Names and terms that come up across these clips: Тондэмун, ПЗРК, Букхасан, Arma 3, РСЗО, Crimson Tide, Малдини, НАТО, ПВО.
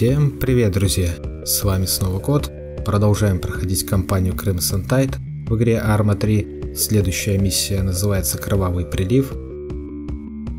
Всем привет, друзья! С вами снова Кот. Продолжаем проходить кампанию Crimson Tide в игре Arma 3. Следующая миссия называется «Кровавый прилив».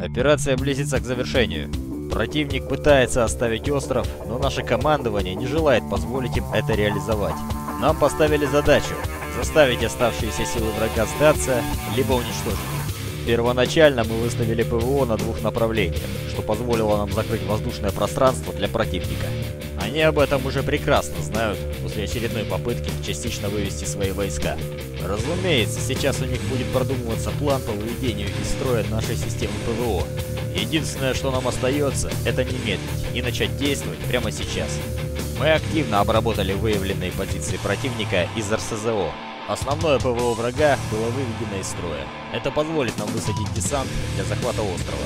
Операция близится к завершению. Противник пытается оставить остров, но наше командование не желает позволить им это реализовать. Нам поставили задачу – заставить оставшиеся силы врага сдаться, либо уничтожить. Первоначально мы выставили ПВО на двух направлениях, что позволило нам закрыть воздушное пространство для противника. Они об этом уже прекрасно знают после очередной попытки частично вывести свои войска. Разумеется, сейчас у них будет продумываться план по выведению из строя нашей системы ПВО. Единственное, что нам остается, это не медлить и начать действовать прямо сейчас. Мы активно обработали выявленные позиции противника из РСЗО. Основное ПВО врага было выведено из строя. Это позволит нам высадить десант для захвата острова.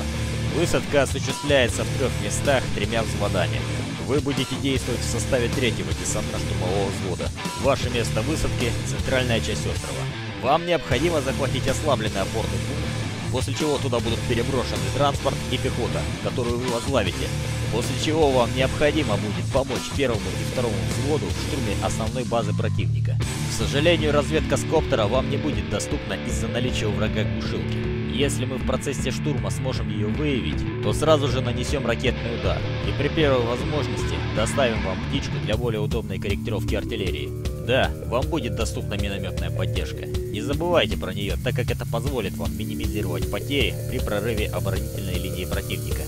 Высадка осуществляется в трех местах тремя взводами. Вы будете действовать в составе третьего десантно-штурмового взвода. Ваше место высадки – центральная часть острова. Вам необходимо захватить ослабленный опорный пункт, после чего туда будут переброшены транспорт и пехота, которую вы возглавите. После чего вам необходимо будет помочь первому и второму взводу в штурме основной базы противника. К сожалению, разведка с коптера вам не будет доступна из-за наличия у врага глушилки. Если мы в процессе штурма сможем ее выявить, то сразу же нанесем ракетный удар и при первой возможности доставим вам птичку для более удобной корректировки артиллерии. Да, вам будет доступна минометная поддержка. Не забывайте про нее, так как это позволит вам минимизировать потери при прорыве оборонительной линии противника.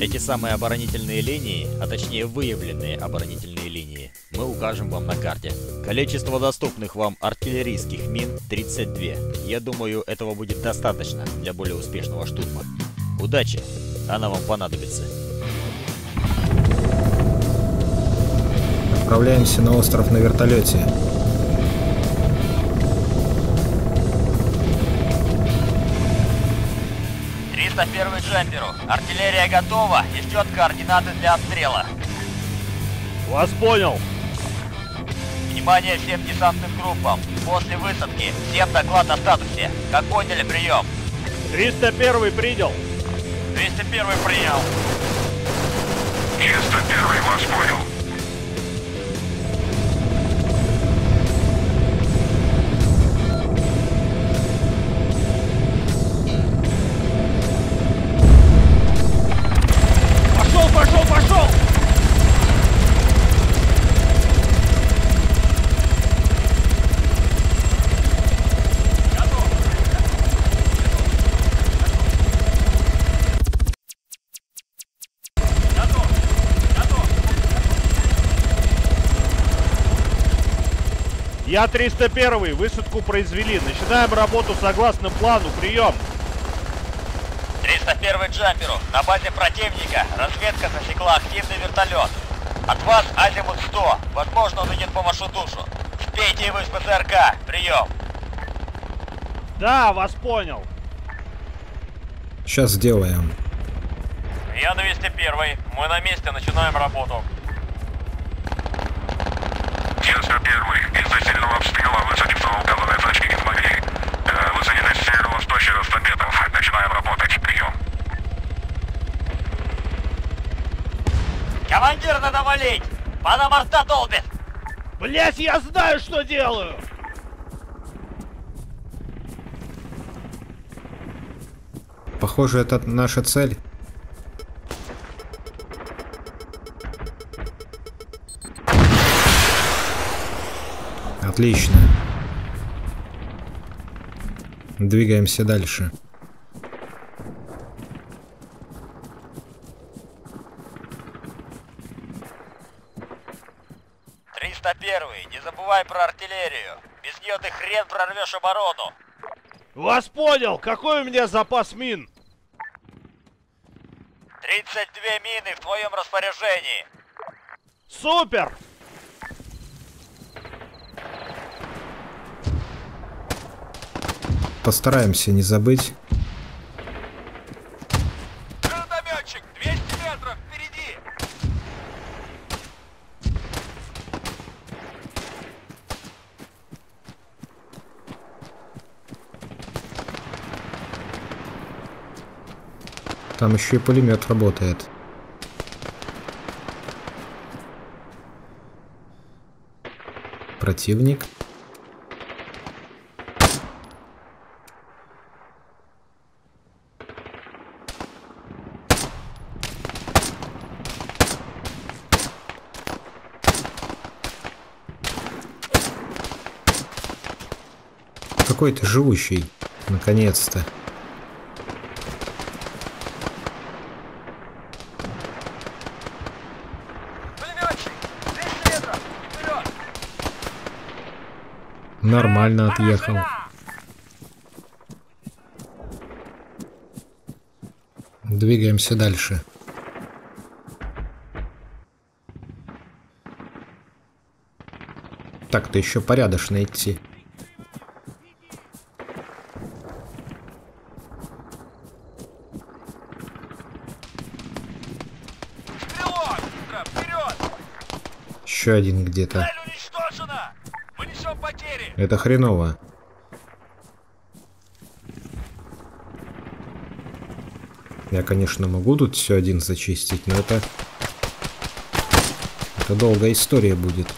Эти самые оборонительные линии, а точнее выявленные оборонительные линии, мы укажем вам на карте. Количество доступных вам артиллерийских мин 32. Я думаю, этого будет достаточно для более успешного штурма. Удачи! Она вам понадобится. Отправляемся на остров на вертолете. Первый джамперу. Артиллерия готова и ждет координаты для обстрела. Вас понял. Внимание всем десантным группам. После высадки всем доклад о статусе. Как поняли, прием. 301 принял. 301 принял. 301 вас понял. Я 301, высадку произвели. Начинаем работу согласно плану. Прием. 301 джамперу. На базе противника разведка засекла активный вертолет. От вас азимут 100. Возможно, он идет по вашу душу. Спейте его из ПЗРК. Прием. Да, вас понял. Сейчас сделаем. Я 201. Мы на месте. Начинаем работу. 91-й. Из-за сильного обстрела высадится указанные точки не смогли. Мы занялись с северо-восточного 100 метров. Начинаем работать. Прием. Командир, надо валить! По нам арта долбит! Блять, я знаю, что делаю! Похоже, это наша цель. Отлично. Двигаемся дальше. «301-й, не забывай про артиллерию. Без нее ты хрен прорвешь оборону». Вас понял. Какой у меня запас мин? 32 мины в твоем распоряжении. Супер! Постараемся не забыть. Гранатометчик, 200 метров впереди. Там еще и пулемет работает. противник. Какой-то живущий, наконец-то. Нормально отъехал. Двигаемся дальше. Так-то еще порядочно идти. Еще один где-то. Это хреново. Я, конечно, могу тут все один зачистить, но это долгая история будет.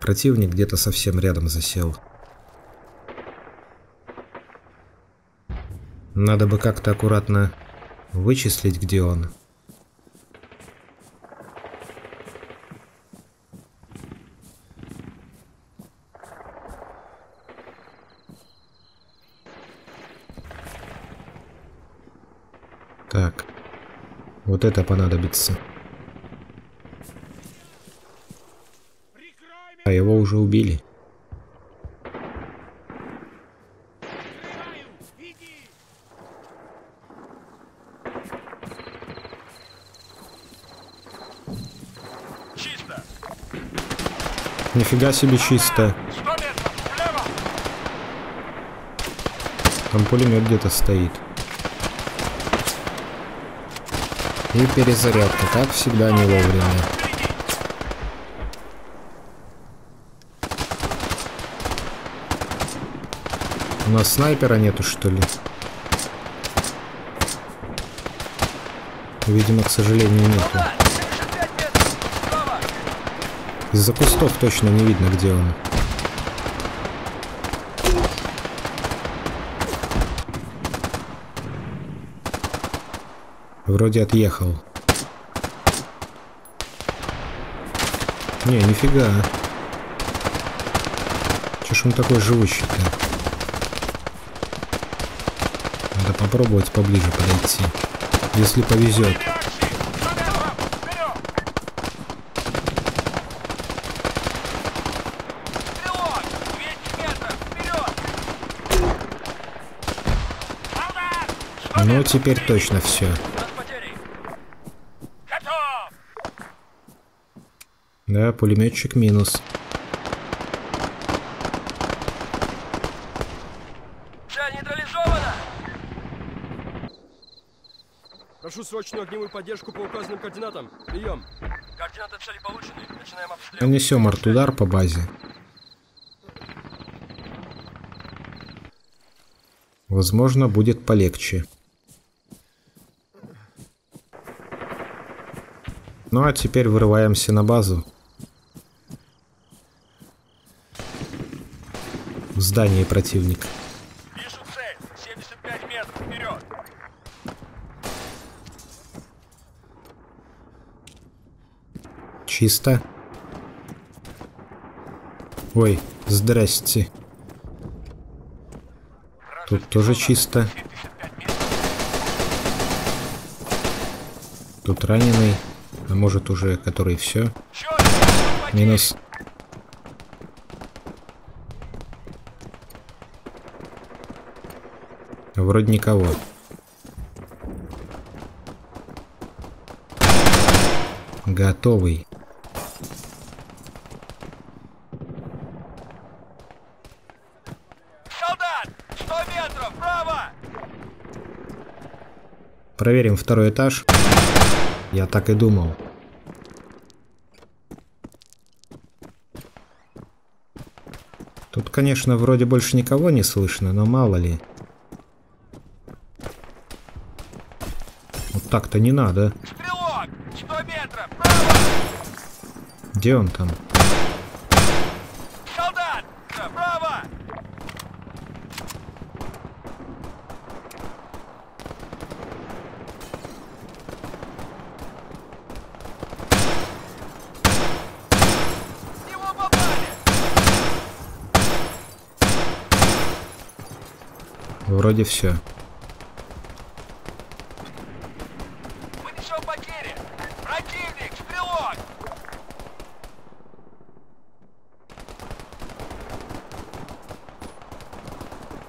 Противник где-то совсем рядом засел. Надо бы как-то аккуратно вычислить, где он. Так, вот это понадобится. А его уже убили. Чисто. Нифига себе чисто. Там пулемет где-то стоит. И перезарядка, как всегда, не вовремя. У нас снайпера нету, что ли? Видимо, к сожалению, нету. Из-за кустов точно не видно, где он. Вроде отъехал. Не, нифига. Чё ж он такой живущий-то? Надо попробовать поближе подойти. Если повезет. Ну, теперь точно все. Да, пулеметчик минус. Прошу срочную огневую поддержку по указанным координатам. Прием. Координаты цели получены. Начинаем обстрел. Нанесем артудар по базе. Возможно, будет полегче. Ну а теперь вырываемся на базу. В здании противник. Вижу цель. 75 метров вперед. Чисто. Ой, здрасте. Тут тоже чисто. Тут раненый. А может уже, который все. Минус. Вроде никого. Готовый. Солдат! 100 метров! Право! Проверим второй этаж. Я так и думал. Тут, конечно, вроде больше никого не слышно, но мало ли. Вот так-то не надо. Стрелок! 100 метров! Право! Где он там? Вроде все. Мы несем потери. Противник, стрелок.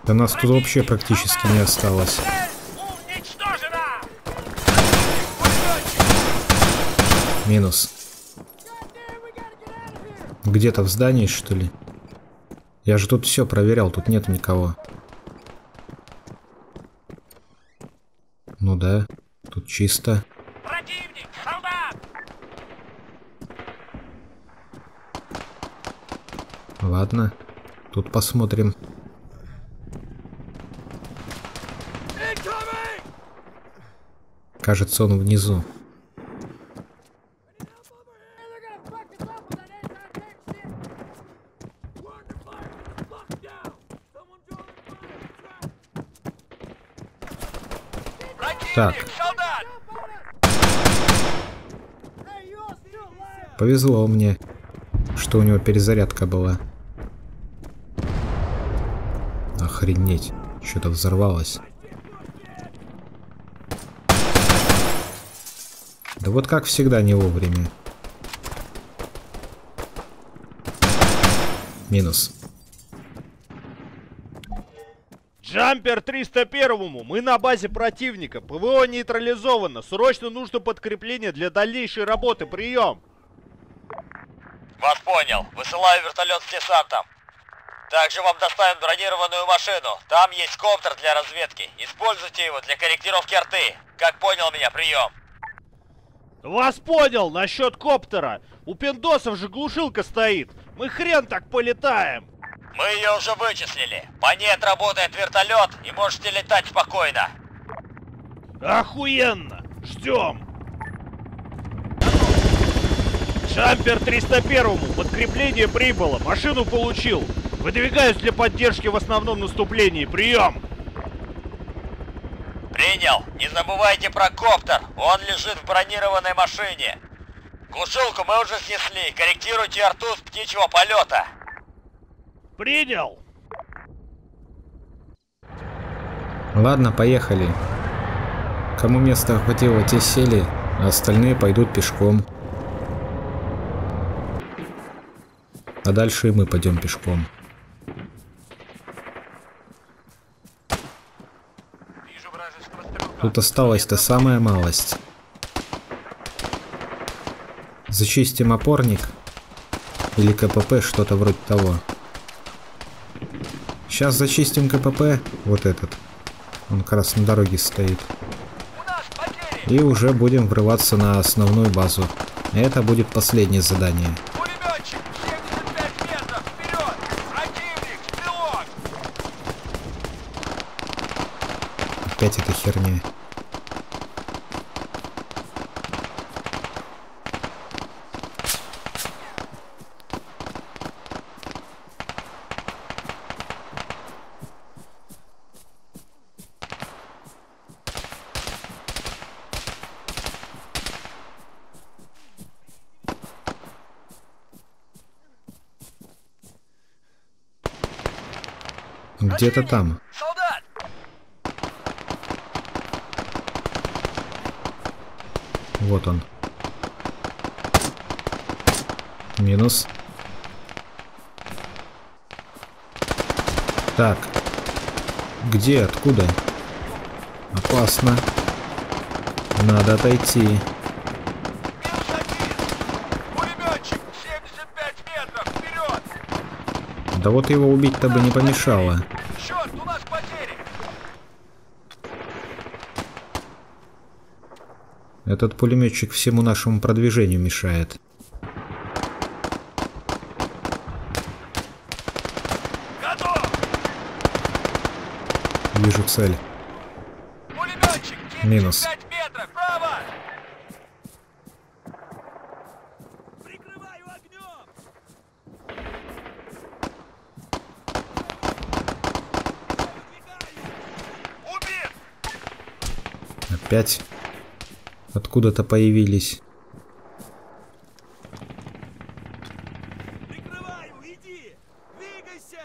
Да нас тут вообще практически не осталось. Минус. Где-то в здании, что ли? Я же тут все проверял, тут нет никого. Ну да, тут чисто. Противник, солдат! Ладно, тут посмотрим. Кажется, он внизу. Так. Повезло мне, что у него перезарядка была. Охренеть, что-то взорвалось. Да вот как всегда не вовремя. Минус. Джампер 301-му, мы на базе противника, ПВО нейтрализовано, срочно нужно подкрепление для дальнейшей работы, прием! Вас понял, высылаю вертолет с десантом. Также вам доставим бронированную машину, там есть коптер для разведки, используйте его для корректировки арты, как понял меня, прием! Вас понял, насчет коптера, у пиндосов же глушилка стоит, мы хрен так полетаем! Мы ее уже вычислили. По ней отработает вертолет и можете летать спокойно. Охуенно! Ждем! Джампер 301-му. Подкрепление прибыло. Машину получил. Выдвигаюсь для поддержки в основном наступлении. Прием! Принял. Не забывайте про коптер. Он лежит в бронированной машине. Глушилку мы уже снесли. Корректируйте арту с птичьего полета. Принял. Ладно, поехали. Кому места хватило, те сели, а остальные пойдут пешком. А дальше и мы пойдем пешком. Тут осталась-то самая малость. Зачистим опорник или КПП, что-то вроде того. Сейчас зачистим КПП, вот этот, он как раз на дороге стоит. И уже будем врываться на основную базу. Это будет последнее задание. Пулеметчик, 75 метров, вперед! Противник, стрелок! Опять эта херня. Где-то там. Солдат! Вот он. Минус. Так. Где? Откуда? Опасно. Надо отойти. Пулеметчик, 75 метров, вперед! Да вот его убить-то бы не помешало. Этот пулеметчик всему нашему продвижению мешает. Готов! Вижу цель. Пулеметчик, минус. Метров, право! Прикрываю огнем! опять откуда-то появились. Прикрываю, иди! Двигайся!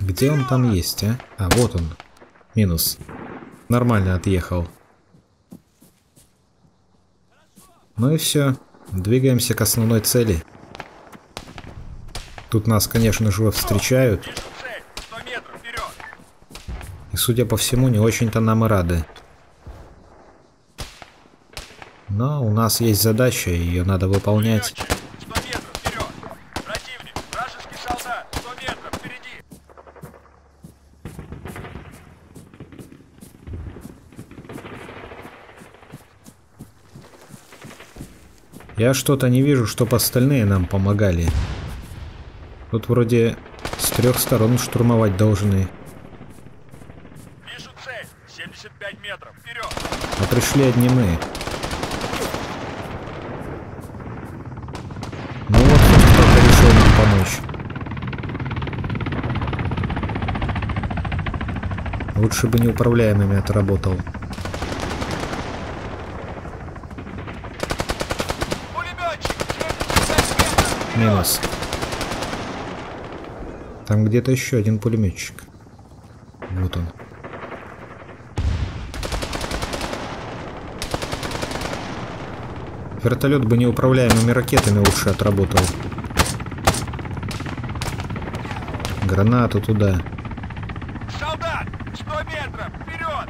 Где он там есть, а? А, вот он. Минус. Нормально отъехал. Ну и все. Двигаемся к основной цели. Тут нас, конечно же, встречают. И, судя по всему, не очень-то нам и рады. Но у нас есть задача, ее надо выполнять. Я что-то не вижу, чтоб остальные нам помогали. Тут вроде с трех сторон штурмовать должны. Вижу цель. 75 метров. Вперед! А пришли одни мы. Ну вот кто-то решил нам помочь. Лучше бы неуправляемыми отработал. Минус. Там где-то еще один пулеметчик. Вот он. Вертолет бы неуправляемыми ракетами лучше отработал. Гранату туда. Солдат! 100 метров! Вперед!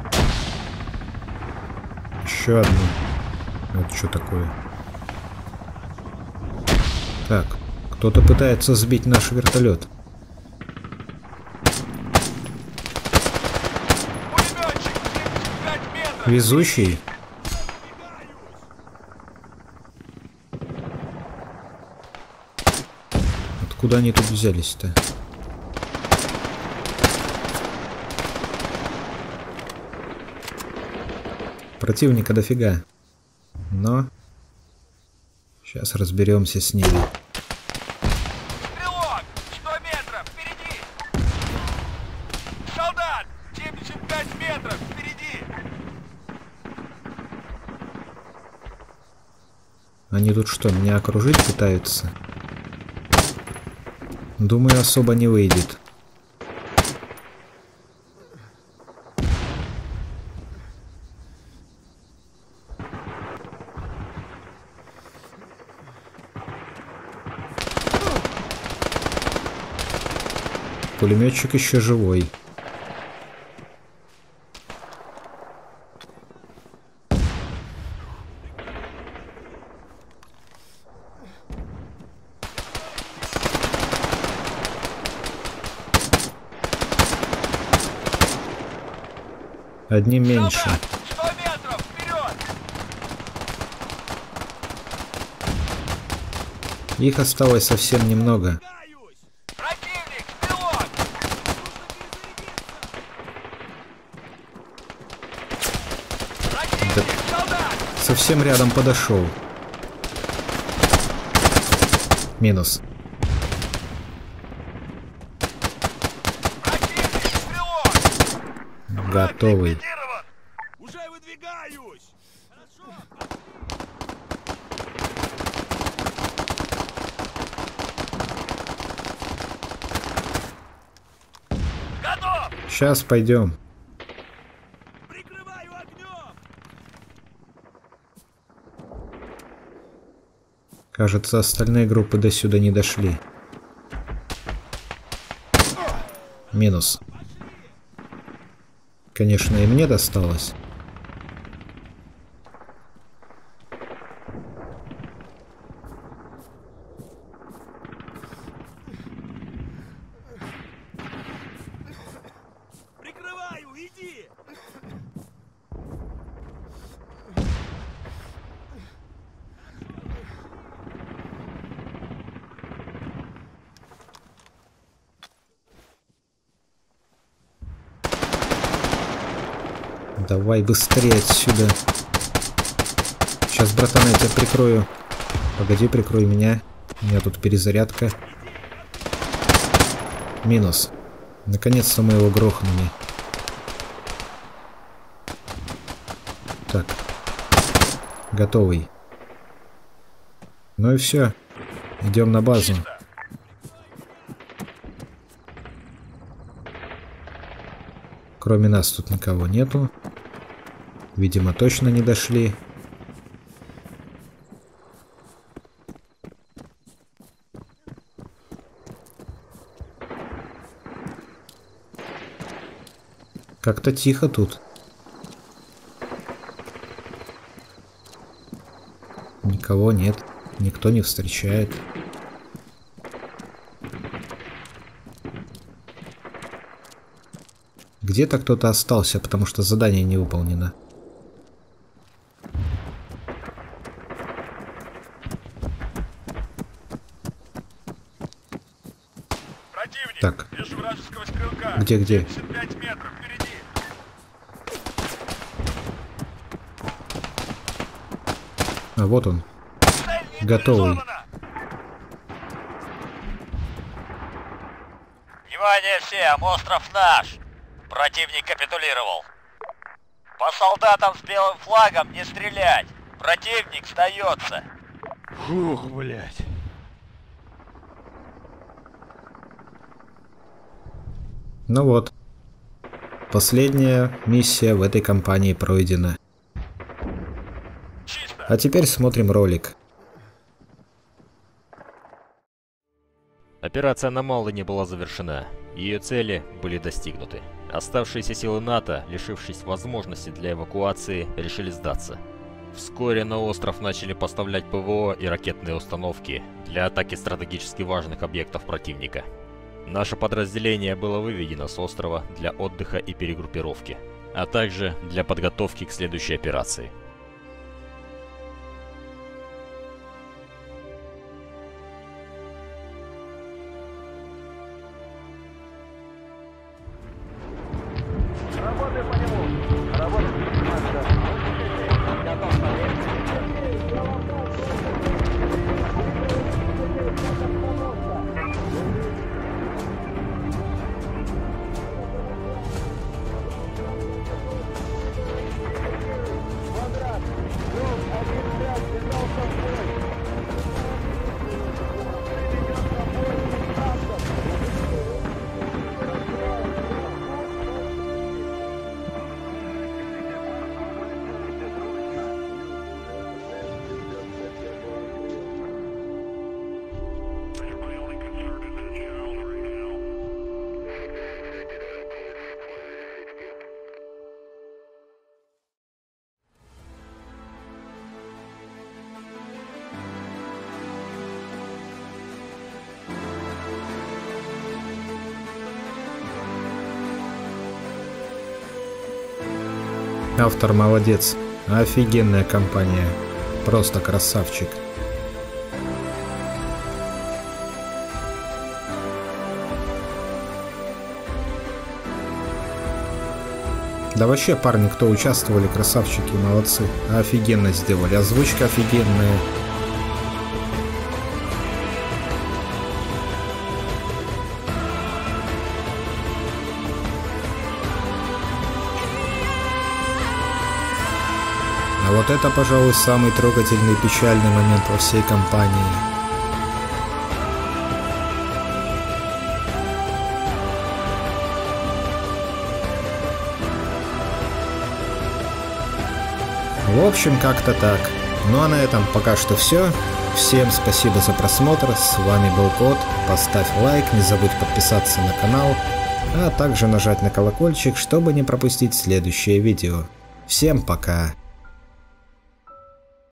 Еще одну. Вот что такое. Так, кто-то пытается сбить наш вертолет. Везущий? Откуда они тут взялись-то? Противника дофига. Но... сейчас разберемся с ними. Стрелок! 100 метров впереди! Солдат! 75 метров впереди! Они тут что, меня окружить пытаются? Думаю, особо не выйдет. Пулеметчик еще живой. Одним меньше. Их осталось совсем немного. Совсем рядом подошел. Минус. Готовый. Уже выдвигаюсь. Готов. Сейчас пойдем. Кажется, остальные группы до сюда не дошли. Минус. Конечно, и мне досталось. Прикрываю, иди! Давай быстрее отсюда. Сейчас, братан, я тебя прикрою. Погоди, прикрой меня. У меня тут перезарядка. Минус. Наконец-то мы его грохнули. Так. Готовый. Ну и все. Идем на базу. Кроме нас тут никого нету. Видимо, точно не дошли. Как-то тихо тут. Никого нет. Никто не встречает. Где-то кто-то остался, потому что задание не выполнено. Противник. Так. Где? 75 метров впереди. А вот он. Готовый. Внимание всем, остров наш. Противник капитулировал. По солдатам с белым флагом не стрелять. Противник сдается. Фух, блядь. Ну вот. Последняя миссия в этой кампании пройдена. Чисто. А теперь смотрим ролик. Операция на Малдини была завершена. Ее цели были достигнуты. Оставшиеся силы НАТО, лишившись возможности для эвакуации, решили сдаться. Вскоре на остров начали поставлять ПВО и ракетные установки для атаки стратегически важных объектов противника. Наше подразделение было выведено с острова для отдыха и перегруппировки, а также для подготовки к следующей операции. Автор молодец. Офигенная компания. Просто красавчик. Да вообще, парни, кто участвовали, красавчики, молодцы. Офигенно сделали. Озвучка офигенная. Вот это, пожалуй, самый трогательный и печальный момент во всей кампании. В общем, как-то так. Ну а на этом пока что все. Всем спасибо за просмотр. С вами был Кот. Поставь лайк, не забудь подписаться на канал, а также нажать на колокольчик, чтобы не пропустить следующее видео. Всем пока!